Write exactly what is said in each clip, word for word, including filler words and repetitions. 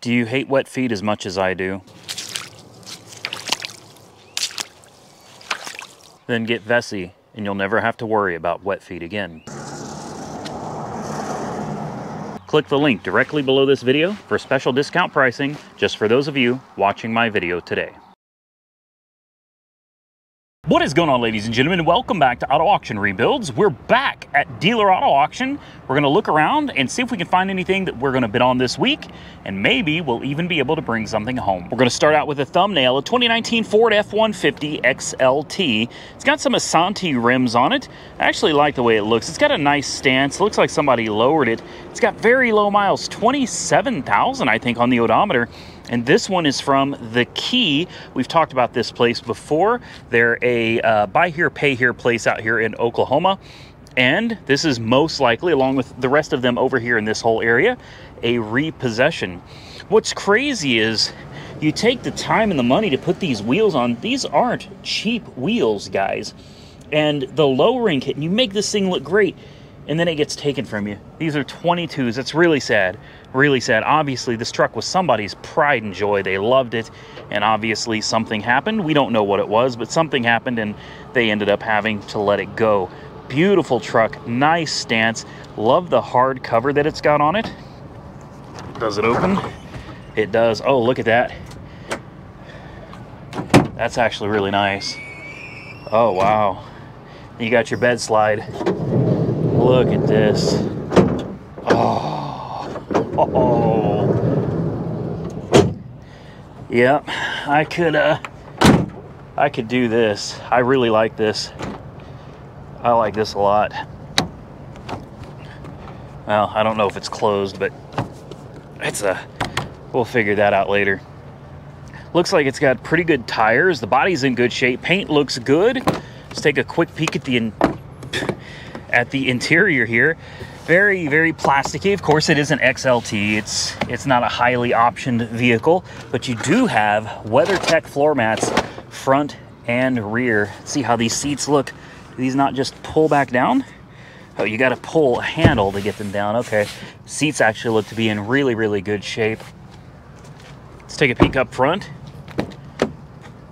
Do you hate wet feet as much as I do? Then get Vessi, and you'll never have to worry about wet feet again. Click the link directly below this video for special discount pricing just for those of you watching my video today. What is going on, ladies and gentlemen? Welcome back to Auto Auction Rebuilds. We're back at Dealer Auto Auction. We're gonna look around and see if we can find anything that we're gonna bid on this week, and maybe we'll even be able to bring something home. We're gonna start out with a thumbnail, a twenty nineteen Ford F one fifty X L T. It's got some Asante rims on it. I actually like the way it looks. It's got a nice stance. It looks like somebody lowered it. It's got very low miles, twenty-seven thousand, I think, on the odometer. And this one is from The Key. We've talked about this place before. They're a uh, buy here, pay here place out here in Oklahoma. And this is most likely, along with the rest of them over here in this whole area, a repossession. What's crazy is you take the time and the money to put these wheels on. These aren't cheap wheels, guys. And the lowering kit, and you make this thing look great, and then it gets taken from you. These are twenty-twos. That's really sad, really sad. Obviously, this truck was somebody's pride and joy. They loved it, and obviously something happened. We don't know what it was, but something happened, and they ended up having to let it go. Beautiful truck, nice stance. Love the hard cover that it's got on it. Does it open? It does. Oh, look at that. That's actually really nice. Oh, wow. You got your bed slide. Look at this. Oh. Oh. Yep. I could, uh, I could do this. I really like this. I like this a lot. Well, I don't know if it's closed, but it's a, we'll figure that out later. Looks like it's got pretty good tires. The body's in good shape. Paint looks good. Let's take a quick peek at the in at the interior here. Very, very plasticky. Of course, it is an X L T. It's it's not a highly optioned vehicle, but you do have WeatherTech floor mats, front and rear. See how these seats look? Do these not just pull back down? Oh, you got to pull a handle to get them down. Okay. Seats actually look to be in really, really good shape. Let's take a peek up front.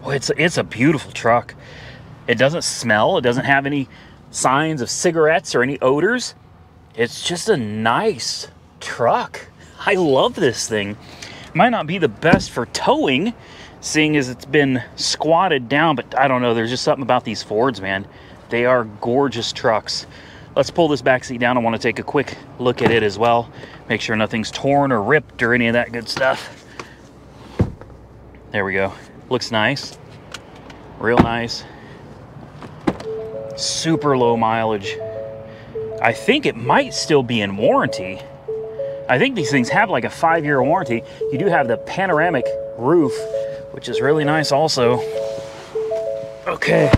Oh, it's it's a beautiful truck. It doesn't smell. It doesn't have any signs of cigarettes or any odors. It's just a nice truck. I love this thing. Might not be the best for towing, seeing as it's been squatted down, but I don't know, there's just something about these Fords, man. They are gorgeous trucks. Let's pull this back seat down. I want to take a quick look at it as well, make sure nothing's torn or ripped or any of that good stuff. There we go. Looks nice, real nice. Super low mileage. I think it might still be in warranty. I think these things have like a five-year warranty. You do have the panoramic roof, which is really nice also. Okay,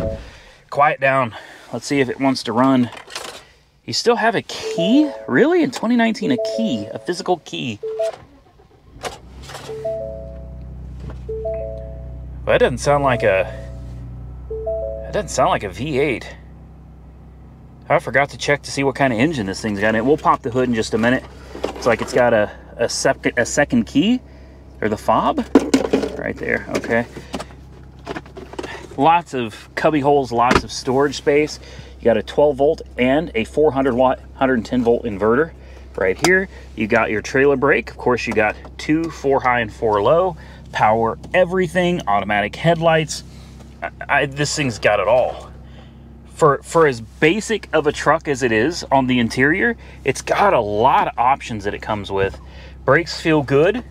quiet down. Let's see if it wants to run. You still have a key? Really? In twenty nineteen, a key, a physical key. Well, that doesn't sound like a, that doesn't sound like a V eight. I forgot to check to see what kind of engine this thing's got in it. We'll pop the hood in just a minute. It's like it's got a, a, sep a second key, or the fob, right there, okay. Lots of cubby holes, lots of storage space. You got a twelve volt and a four hundred watt, one hundred ten volt inverter right here. You got your trailer brake. Of course, you got two, four high and four low. Power everything, automatic headlights. I, I, this thing's got it all. For, for as basic of a truck as it is on the interior, it's got a lot of options that it comes with. Brakes feel good.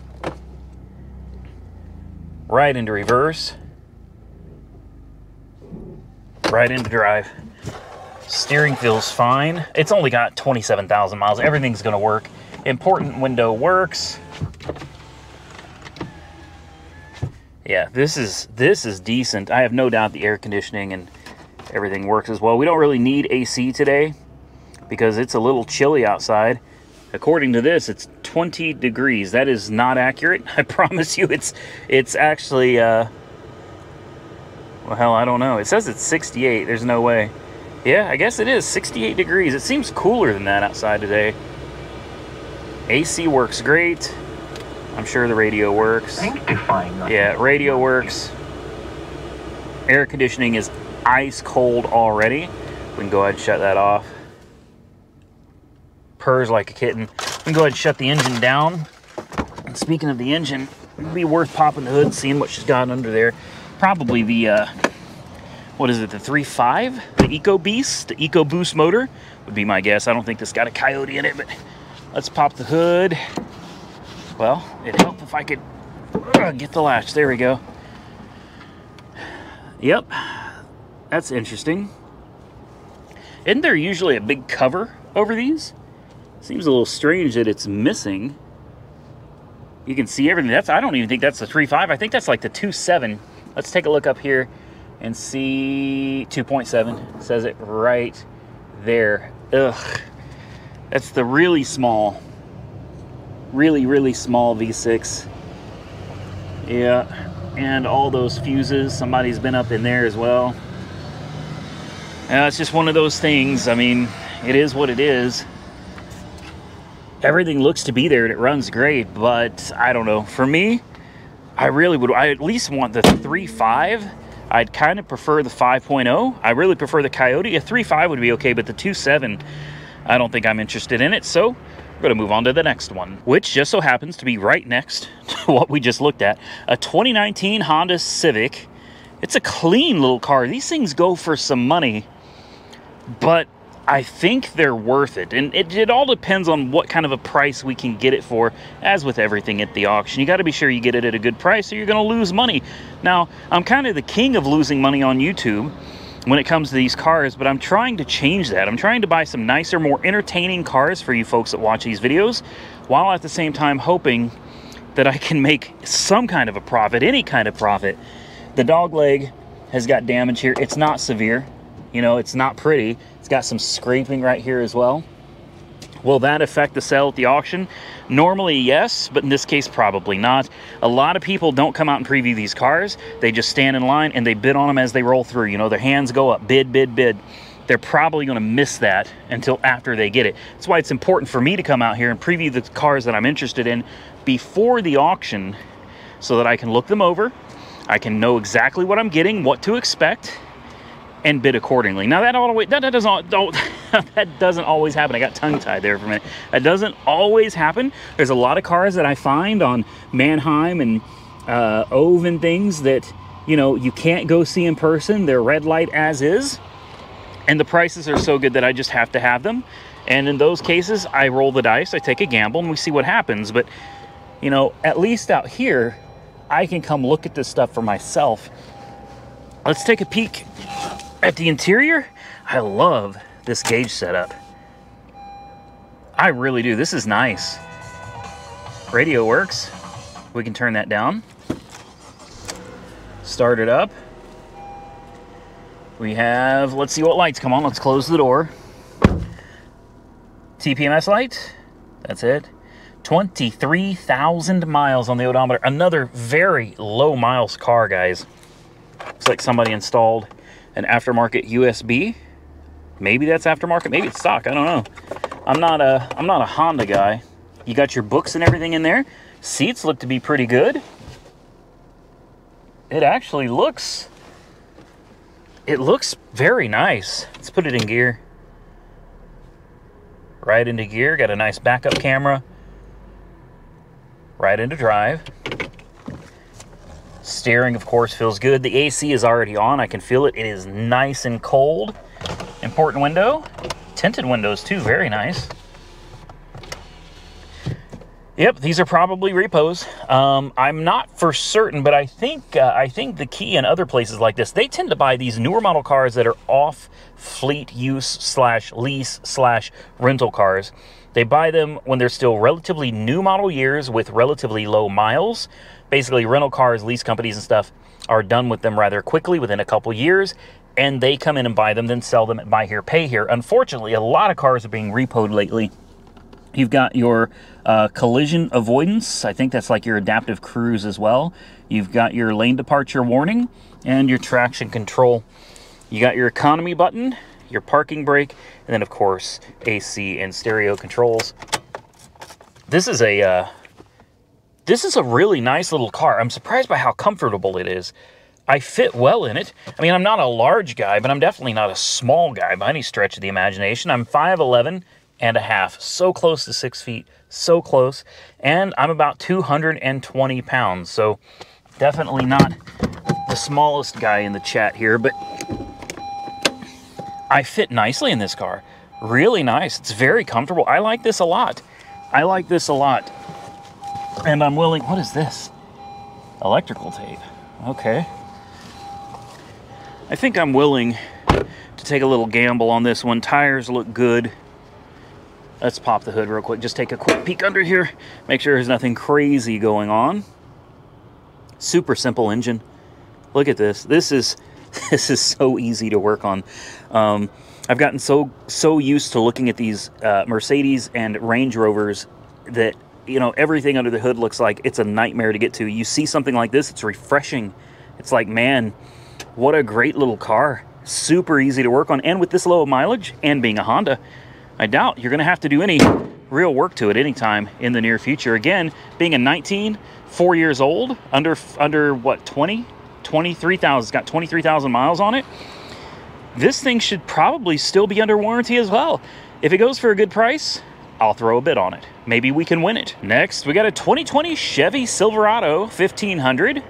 Right into reverse. Right into drive. Steering feels fine. It's only got twenty-seven thousand miles. Everything's gonna work. Important window works. Yeah, this is, this is decent. I have no doubt the air conditioning and everything works as well. We don't really need A C today because it's a little chilly outside. According to this, it's twenty degrees. That is not accurate. I promise you it's it's actually, uh, well, hell, I don't know. It says it's sixty-eight. There's no way. Yeah, I guess it is sixty-eight degrees. It seems cooler than that outside today. A C works great. I'm sure the radio works. Yeah, radio works. Air conditioning is ice cold already. We can go ahead and shut that off. Purrs like a kitten. We can go ahead and shut the engine down. And speaking of the engine, it'd be worth popping the hood, seeing what she's got under there. Probably the, uh, what is it, the three point five? The EcoBeast, the EcoBoost motor would be my guess. I don't think this got a coyote in it, but let's pop the hood. Well, it'd help if I could uh, get the latch. There we go. Yep, that's interesting. Isn't there usually a big cover over these? Seems a little strange that it's missing. You can see everything. That's, I don't even think that's the three point five. I think that's like the two point seven. Let's take a look up here and see. Two point seven says it right there. Ugh, that's the really small, really really small V six. Yeah, and all those fuses, somebody's been up in there as well. And it's just one of those things. I mean, it is what it is. Everything looks to be there and it runs great, but I don't know. For me, I really would, I at least want the three point five. I'd kind of prefer the five point oh. I really prefer the Coyote. A three point five would be okay, but the two point seven, I don't think I'm interested in it. So we're gonna move on to the next one, which just so happens to be right next to what we just looked at. A twenty nineteen Honda Civic. It's a clean little car. These things go for some money, but I think they're worth it. And it, it all depends on what kind of a price we can get it for. As with everything at the auction, you got to be sure you get it at a good price or you're going to lose money. Now, I'm kind of the king of losing money on YouTube when it comes to these cars, but I'm trying to change that. I'm trying to buy some nicer, more entertaining cars for you folks that watch these videos, while at the same time hoping that I can make some kind of a profit, any kind of profit. The dog leg has got damage here. It's not severe. You know, it's not pretty. It's got some scraping right here as well. Will that affect the sale at the auction? Normally, yes, but in this case, probably not. A lot of people don't come out and preview these cars. They just stand in line and they bid on them as they roll through. You know, their hands go up, bid, bid, bid. They're probably going to miss that until after they get it. That's why it's important for me to come out here and preview the cars that I'm interested in before the auction so that I can look them over. I can know exactly what I'm getting, what to expect, and bid accordingly. Now that always that, that doesn't don't, that doesn't always happen. I got tongue tied there for a minute. That doesn't always happen. There's a lot of cars that I find on Mannheim and uh, Ove and things that, you know, you can't go see in person. They're red light as is, and the prices are so good that I just have to have them. And in those cases, I roll the dice. I take a gamble, and we see what happens. But you know, at least out here, I can come look at this stuff for myself. Let's take a peek at the interior. I love this gauge setup. I really do. This is nice. Radio works. We can turn that down. Start it up. We have, let's see what lights come on. Let's close the door. T P M S light. That's it. twenty-three thousand miles on the odometer. Another very low miles car, guys. Looks like somebody installed an aftermarket U S B. Maybe that's aftermarket, maybe it's stock, I don't know. I'm not a I'm not a Honda guy. You got your books and everything in there. Seats look to be pretty good. It actually looks it looks very nice. Let's put it in gear. Right into gear, got a nice backup camera. Right into drive. Steering, of course, feels good. The A C is already on. I can feel it. It is nice and cold. Important window. Tinted windows, too. Very nice. Yep, these are probably repos. Um, I'm not for certain, but I think uh, I think the Key and other places like this, they tend to buy these newer model cars that are off fleet use slash lease slash rental cars. They buy them when they're still relatively new model years with relatively low miles. Basically, rental cars, lease companies and stuff are done with them rather quickly within a couple years, and they come in and buy them, then sell them at buy here, pay here. Unfortunately, a lot of cars are being repoed lately. You've got your uh, collision avoidance. I think that's like your adaptive cruise as well. You've got your lane departure warning and your traction control. You got your economy button, your parking brake, and then of course A C and stereo controls. This is a uh, This is a really nice little car. I'm surprised by how comfortable it is. I fit well in it. I mean, I'm not a large guy, but I'm definitely not a small guy by any stretch of the imagination. I'm five eleven and a half, so close to six feet, so close. And I'm about two hundred twenty pounds, so definitely not the smallest guy in the chat here, but I fit nicely in this car. Really nice. It's very comfortable. I like this a lot. I like this a lot. And I'm willing, what is this? Electrical tape, okay. I think I'm willing to take a little gamble on this one. Tires look good. Let's pop the hood real quick. Just take a quick peek under here. Make sure there's nothing crazy going on. Super simple engine. Look at this. This is this is so easy to work on. Um, I've gotten so so used to looking at these uh, Mercedes and Range Rovers that, you know, everything under the hood looks like it's a nightmare to get to. You see something like this, it's refreshing. It's like, man, what a great little car. Super easy to work on. And with this low of mileage and being a Honda, I doubt you're going to have to do any real work to it anytime in the near future. Again, being a nineteen, four years old, under, under what, twenty, twenty-three thousand, it's got twenty-three thousand miles on it. This thing should probably still be under warranty as well. If it goes for a good price, I'll throw a bid on it. Maybe we can win it. Next, we got a twenty twenty Chevy Silverado fifteen hundred.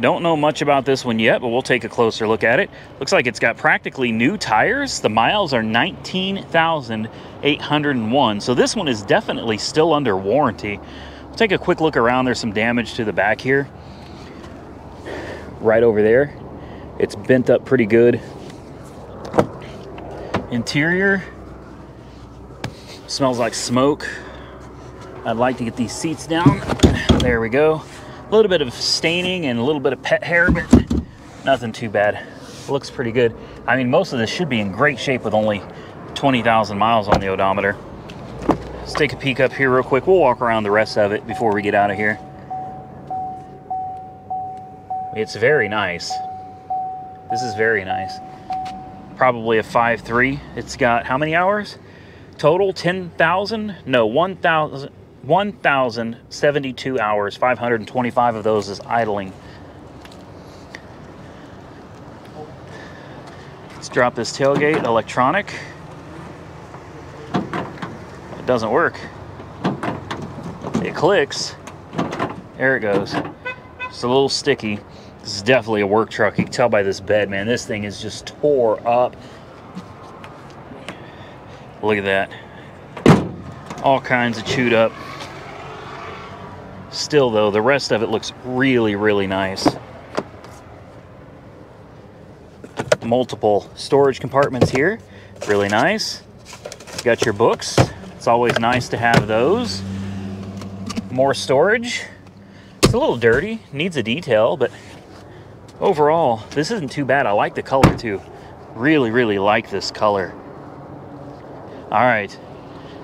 Don't know much about this one yet, but we'll take a closer look at it. Looks like it's got practically new tires. The miles are nineteen thousand eight hundred one. So this one is definitely still under warranty. We'll take a quick look around. There's some damage to the back here. Right over there. It's bent up pretty good. Interior smells like smoke. I'd like to get these seats down. There we go. A little bit of staining and a little bit of pet hair, but nothing too bad. Looks pretty good. I mean, most of this should be in great shape with only twenty thousand miles on the odometer. Let's take a peek up here real quick. We'll walk around the rest of it before we get out of here. It's very nice. This is very nice. Probably a five three. It's got how many hours? Total ten thousand? No, one thousand. one thousand seventy-two hours, five hundred twenty-five of those is idling. Let's drop this tailgate, electronic. It doesn't work. It clicks. There it goes. It's a little sticky. This is definitely a work truck. You can tell by this bed, man. This thing is just tore up. Look at that. All kinds of chewed up. Still though, the rest of it looks really, really nice. Multiple storage compartments here, really nice. You got your books, it's always nice to have those. More storage. It's a little dirty, needs a detail, but overall, this isn't too bad. I like the color too. Really, really like this color. All right.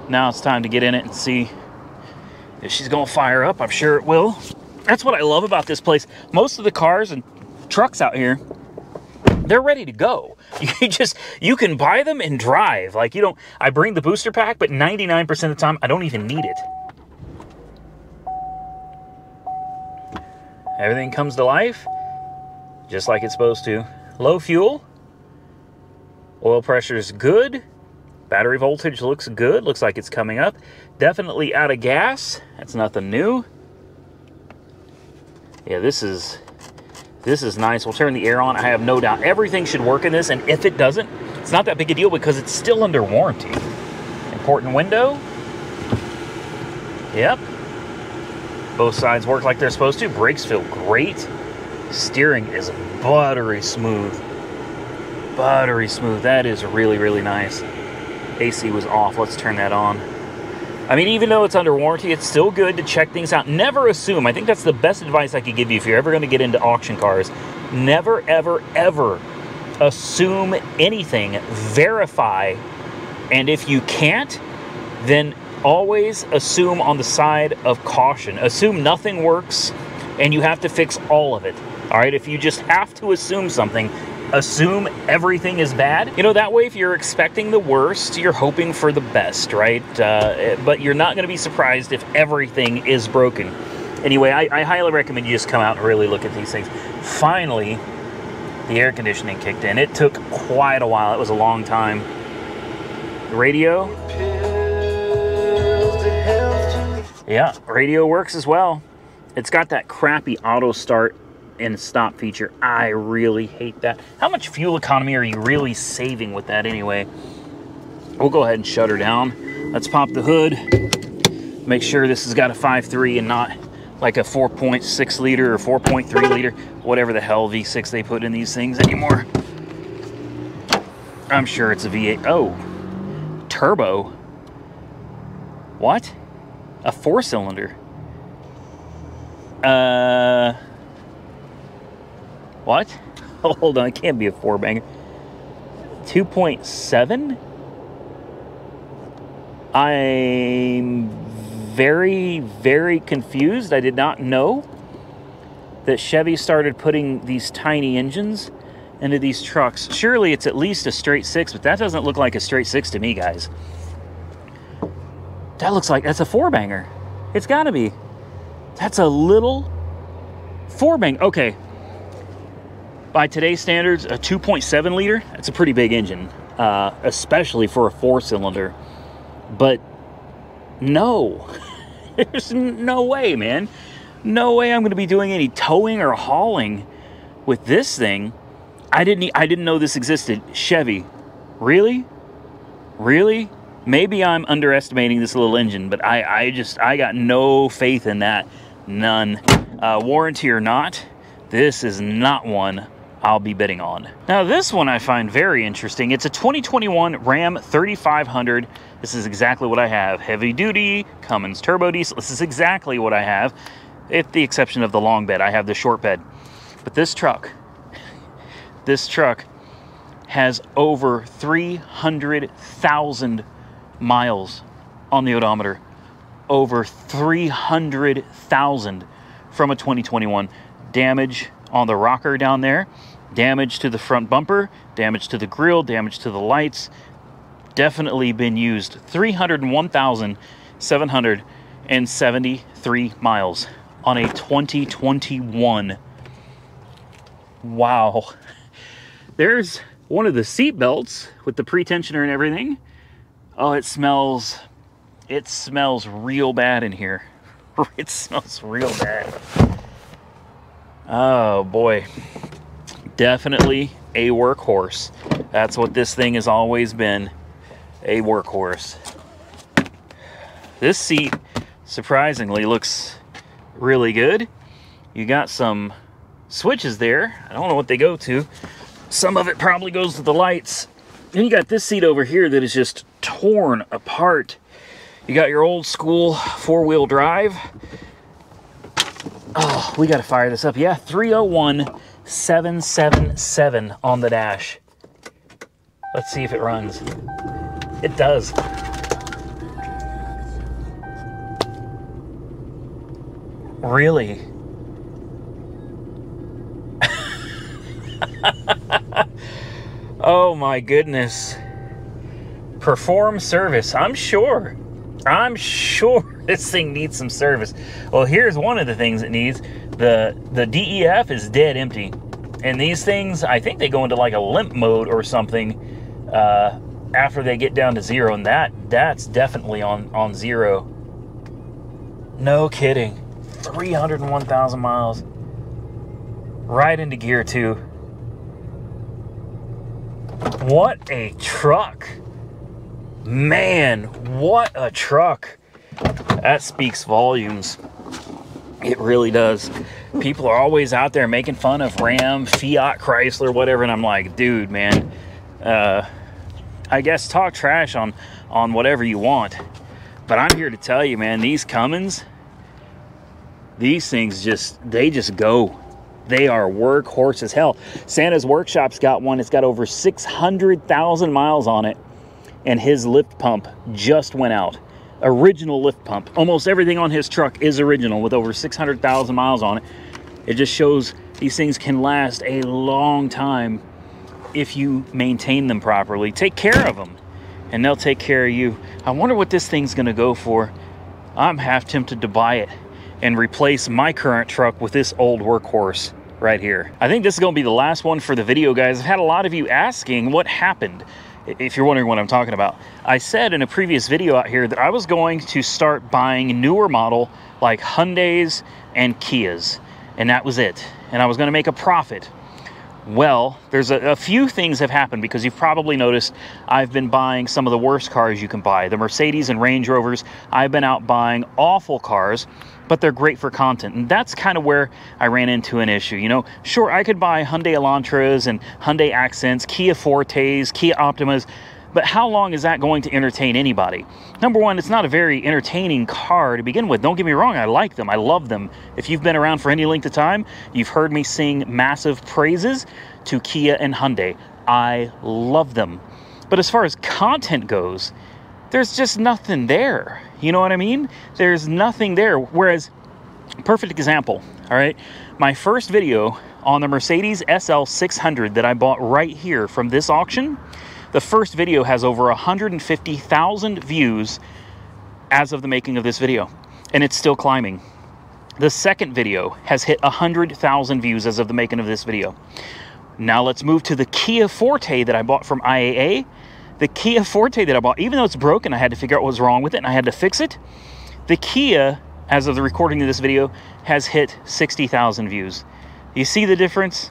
Now it's time to get in it and see if she's gonna fire up. I'm sure it will. That's what I love about this place. Most of the cars and trucks out here, they're ready to go. You just, you can buy them and drive. Like you don't, I bring the booster pack, but ninety-nine percent of the time, I don't even need it. Everything comes to life, just like it's supposed to. Low fuel, oil pressure is good. Battery voltage looks good. Looks like it's coming up. Definitely out of gas. That's nothing new. Yeah, this is this is nice. We'll turn the air on. I have no doubt everything should work in this, and if it doesn't, it's not that big a deal because it's still under warranty. Important window. Yep. Both sides work like they're supposed to. Brakes feel great. Steering is buttery smooth. Buttery smooth. That is really, really nice. A C was off. Let's turn that on. I mean, even though it's under warranty, it's still good to check things out. Never assume. I think that's the best advice I could give you if you're ever going to get into auction cars. Never, ever, ever assume anything. Verify. And if you can't, then always assume on the side of caution. Assume nothing works and you have to fix all of it. All right? If you just have to assume something, assume everything is bad. You know, that way if you're expecting the worst, you're hoping for the best, right? Uh, but you're not going to be surprised if everything is broken. anyway, I, I highly recommend you just come out and really look at these things. Finally, the air conditioning kicked in. It took quite a while. It was a long time. The radio. Yeah, radio works as well. It's got that crappy auto start and stop feature. I really hate that. How much fuel economy are you really saving with that anyway? We'll go ahead and shut her down. Let's pop the hood. Make sure this has got a five point three and not like a four point six liter or four point three liter, whatever the hell V six they put in these things anymore. I'm sure it's a V eight. Oh, turbo. What? A four cylinder. Uh, what? Hold on, it can't be a four banger. two point seven? I'm very, very confused. I did not know that Chevy started putting these tiny engines into these trucks. Surely it's at least a straight six, but that doesn't look like a straight six to me, guys. That looks like, that's a four banger. It's gotta be. That's a little four banger. Okay. By today's standards, a two point seven liter, that's a pretty big engine, uh, especially for a four cylinder. But no, there's no way, man. No way I'm gonna be doing any towing or hauling with this thing. I didn't, I didn't know this existed. Chevy, really? Really? Maybe I'm underestimating this little engine, but I, I just, I got no faith in that, none. Uh, warranty or not, this is not one I'll be bidding on. Now this one I find very interesting. It's a twenty twenty-one Ram thirty-five hundred. This is exactly what I have. Heavy duty, Cummins turbo diesel. This is exactly what I have, with the exception of the long bed. I have the short bed. But this truck, this truck has over three hundred thousand miles on the odometer, over three hundred thousand from a twenty twenty-one. Damage on the rocker down there, damage to the front bumper, damage to the grill, damage to the lights. Definitely been used. Three hundred one thousand seven hundred seventy-three miles on a twenty twenty-one. Wow. There's one of the seat belts with the pretensioner and everything. Oh, it smells, it smells real bad in here. It smells real bad. Oh boy, definitely a workhorse. That's what this thing has always been, a workhorse. This seat, surprisingly, looks really good. You got some switches there. I don't know what they go to. Some of it probably goes to the lights. Then you got this seat over here that is just torn apart. You got your old school four-wheel drive. Oh, we gotta fire this up. Yeah, three oh one seven seven seven on the dash. Let's see if it runs. It does. Really? Oh my goodness. Perform service. I'm sure. I'm sure this thing needs some service. Well, here's one of the things it needs. The, the D E F is dead empty. And these things, I think they go into like a limp mode or something uh, after they get down to zero. And that that's definitely on, on zero. No kidding. three hundred one thousand miles. Right into gear two. What a truck. Man, what a truck. That speaks volumes. It really does. People are always out there making fun of Ram, Fiat, Chrysler, whatever, and I'm like, dude, man, uh, I guess talk trash on, on whatever you want. But I'm here to tell you, man, these Cummins, these things just, they just go. They are workhorse as hell. Santa's Workshop's got one. It's got over six hundred thousand miles on it. And his lift pump just went out. Original lift pump. Almost everything on his truck is original with over six hundred thousand miles on it. It just shows these things can last a long time if you maintain them properly. Take care of them and they'll take care of you. I wonder what this thing's gonna go for. I'm half tempted to buy it and replace my current truck with this old workhorse right here. I think this is gonna be the last one for the video, guys. I've had a lot of you asking what happened, if you're wondering what I'm talking about. I said in a previous video out here that I was going to start buying newer model like Hyundais and Kias, and that was it. And I was gonna make a profit. Well, there's a, a few things have happened, because you've probably noticed I've been buying some of the worst cars you can buy. The Mercedes and Range Rovers, I've been out buying awful cars, but they're great for content. And that's kind of where I ran into an issue. You know, sure, I could buy Hyundai Elantras and Hyundai Accents, Kia Fortes, Kia Optimas, but how long is that going to entertain anybody? Number one, it's not a very entertaining car to begin with. Don't get me wrong, I like them, I love them. If you've been around for any length of time, you've heard me sing massive praises to Kia and Hyundai. I love them. But as far as content goes, there's just nothing there. You know what I mean? There's nothing there. Whereas, perfect example, all right? My first video on the Mercedes S L six hundred that I bought right here from this auction, the first video has over one hundred fifty thousand views as of the making of this video, and it's still climbing. The second video has hit one hundred thousand views as of the making of this video. Now let's move to the Kia Forte that I bought from I A A. The Kia Forte that I bought, even though it's broken, I had to figure out what was wrong with it and I had to fix it. The Kia, as of the recording of this video, has hit sixty thousand views. You see the difference?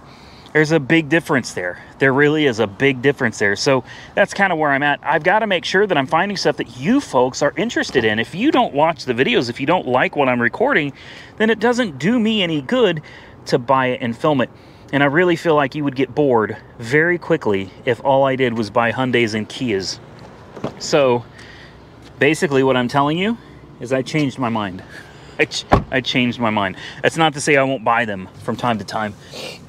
There's a big difference there. There really is a big difference there. So that's kind of where I'm at. I've got to make sure that I'm finding stuff that you folks are interested in. If you don't watch the videos, if you don't like what I'm recording, then it doesn't do me any good to buy it and film it. And I really feel like you would get bored very quickly if all I did was buy Hyundais and Kias. So basically what I'm telling you is I changed my mind. I, ch I changed my mind. That's not to say I won't buy them from time to time.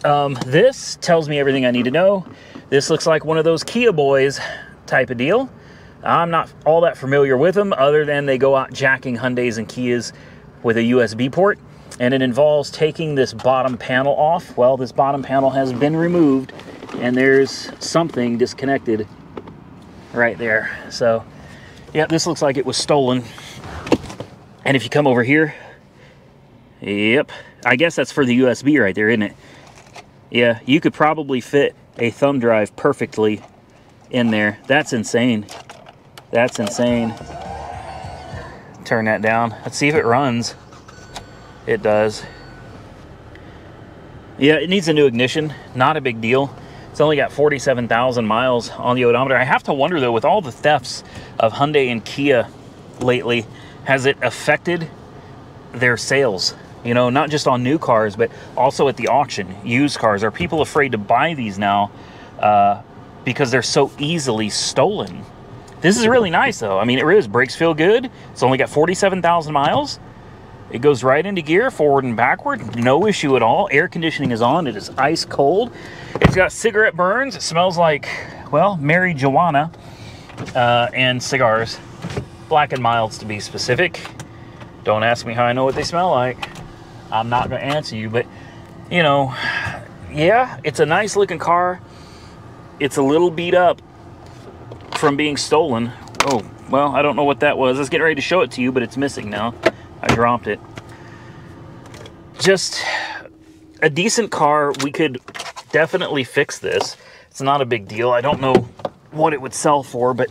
Um, this tells me everything I need to know. This looks like one of those Kia Boys type of deal. I'm not all that familiar with them, other than they go out jacking Hyundais and Kias with a U S B port, and it involves taking this bottom panel off. Well, this bottom panel has been removed, and there's something disconnected right there. So, yeah, this looks like it was stolen. And if you come over here, yep, I guess that's for the U S B right there, isn't it? Yeah, you could probably fit a thumb drive perfectly in there. That's insane. That's insane. Turn that down. Let's see if it runs. It does. Yeah, it needs a new ignition. Not a big deal. It's only got forty-seven thousand miles on the odometer. I have to wonder, though, with all the thefts of Hyundai and Kia lately, has it affected their sales? You know, not just on new cars, but also at the auction, used cars. Are people afraid to buy these now uh, because they're so easily stolen? This is really nice, though. I mean, it really is. Brakes feel good. It's only got forty-seven thousand miles. It goes right into gear, forward and backward. No issue at all. Air conditioning is on. It is ice cold. It's got cigarette burns. It smells like, well, Mary Joanna uh, and cigars. Black and Milds, to be specific. Don't ask me how I know what they smell like. I'm not gonna answer you, but you know, yeah, it's a nice looking car. It's a little beat up from being stolen. Oh, well, I don't know what that was. I was getting ready to show it to you, but it's missing now. I dropped it. Just a decent car. We could definitely fix this. It's not a big deal. I don't know what it would sell for, but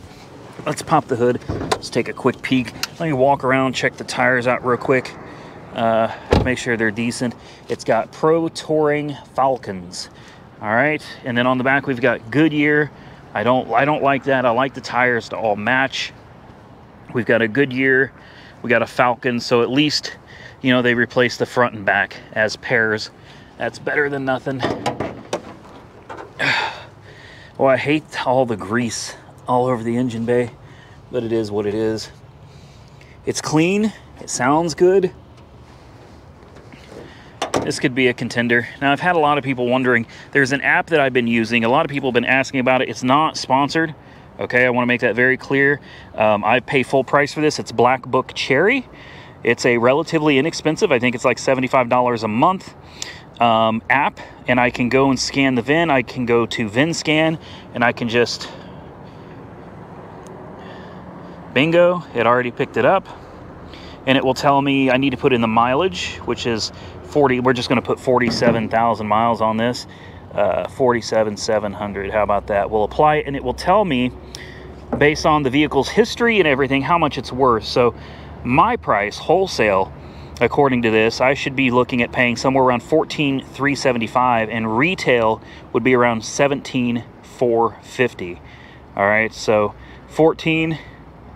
let's pop the hood. Let's take a quick peek. Let me walk around, check the tires out real quick. Uh, make sure they're decent. It's got Pro Touring Falcons. All right, and then on the back we've got Goodyear. I don't, I don't like that. I like the tires to all match. We've got a Goodyear. We got a Falcon. So at least, you know, they replaced the front and back as pairs. That's better than nothing. Oh, I hate all the grease all over the engine bay, but it is what it is. It's clean, it sounds good. This could be a contender. Now, I've had a lot of people wondering, there's an app that I've been using. A lot of people have been asking about it. It's not sponsored, okay? I wanna make that very clear. Um, I pay full price for this. It's Black Book Cherry. It's a relatively inexpensive, I think it's like seventy-five dollars a month um, app, and I can go and scan the V I N. I can go to V I N scan, and I can just, bingo, it already picked it up. and it will tell me I need to put in the mileage, which is forty. We're just going to put forty-seven thousand miles on this, uh, forty-seven thousand seven hundred. How about that? We'll apply it, and it will tell me, based on the vehicle's history and everything, how much it's worth. So my price wholesale, according to this, I should be looking at paying somewhere around fourteen thousand three hundred seventy-five dollars, and retail would be around seventeen thousand four hundred fifty dollars. All right, so fourteen,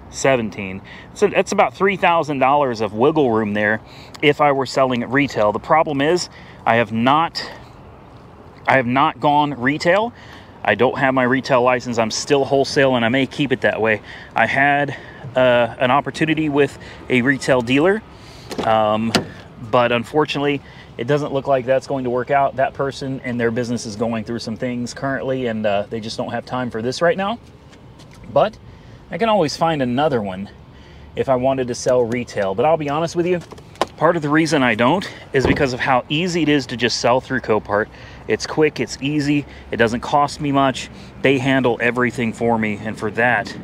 seventeen. So that's about three thousand dollars of wiggle room there if I were selling at retail. The problem is I have not I have not gone retail. I don't have my retail license. I'm still wholesale, and I may keep it that way. I had uh, an opportunity with a retail dealer, um but unfortunately it doesn't look like that's going to work out. That person and their business is going through some things currently, and uh, they just don't have time for this right now. But I can always find another one if I wanted to sell retail. But I'll be honest with you, part of the reason I don't is because of how easy it is to just sell through Copart. It's quick, it's easy, it doesn't cost me much. They handle everything for me, and for that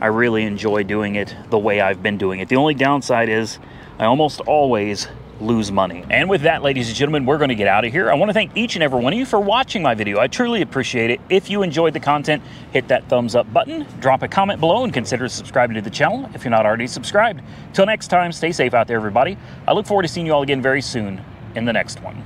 I really enjoy doing it the way I've been doing it. The only downside is I almost always lose money. And with that, ladies and gentlemen, we're going to get out of here. I want to thank each and every one of you for watching my video. I truly appreciate it. If you enjoyed the content, hit that thumbs up button, drop a comment below, and consider subscribing to the channel if you're not already subscribed. Till next time, stay safe out there, everybody. I look forward to seeing you all again very soon in the next one.